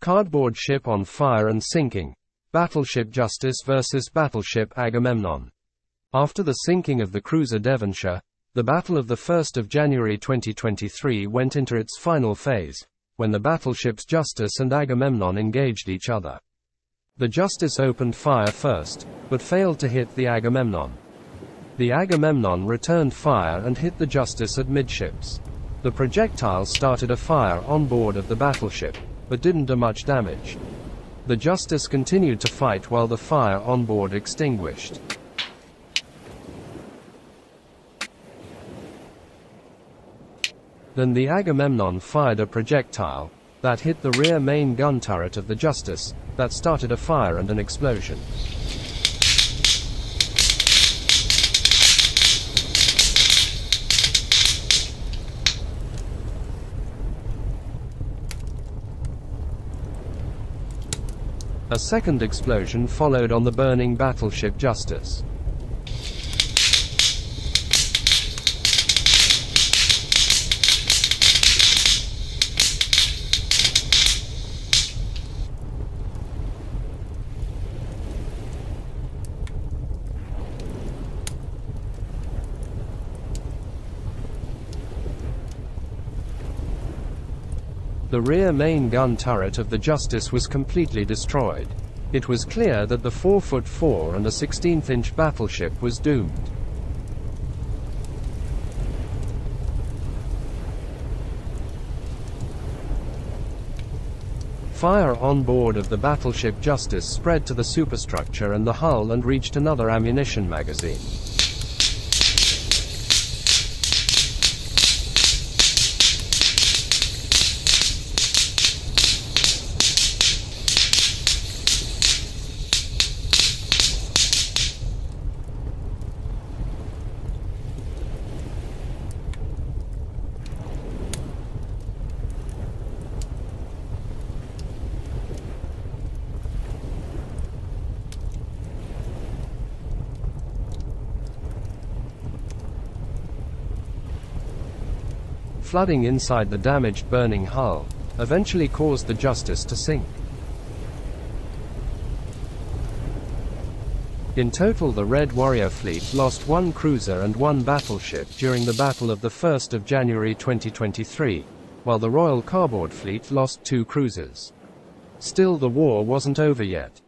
Cardboard ship on fire and sinking. Battleship Justice vs. Battleship Agamemnon. After the sinking of the cruiser Devonshire, the battle of 1 January 2023 went into its final phase, when the battleships Justice and Agamemnon engaged each other. The Justice opened fire first, but failed to hit the Agamemnon. The Agamemnon returned fire and hit the Justice at midships. The projectile started a fire on board of the battleship, but didn't do much damage. The Justice continued to fight while the fire on board extinguished. Then the Agamemnon fired a projectile that hit the rear main gun turret of the Justice, that started a fire and an explosion. A second explosion followed on the burning battleship Justice. The rear main gun turret of the Justice was completely destroyed. It was clear that the 4'4" and a 16-inch battleship was doomed. Fire on board of the battleship Justice spread to the superstructure and the hull and reached another ammunition magazine. Flooding inside the damaged burning hull eventually caused the Justice to sink. In total, the Red Warrior Fleet lost 1 cruiser and 1 battleship during the battle of 1 January 2023, while the Royal Cardboard Fleet lost 2 cruisers. Still, the war wasn't over yet.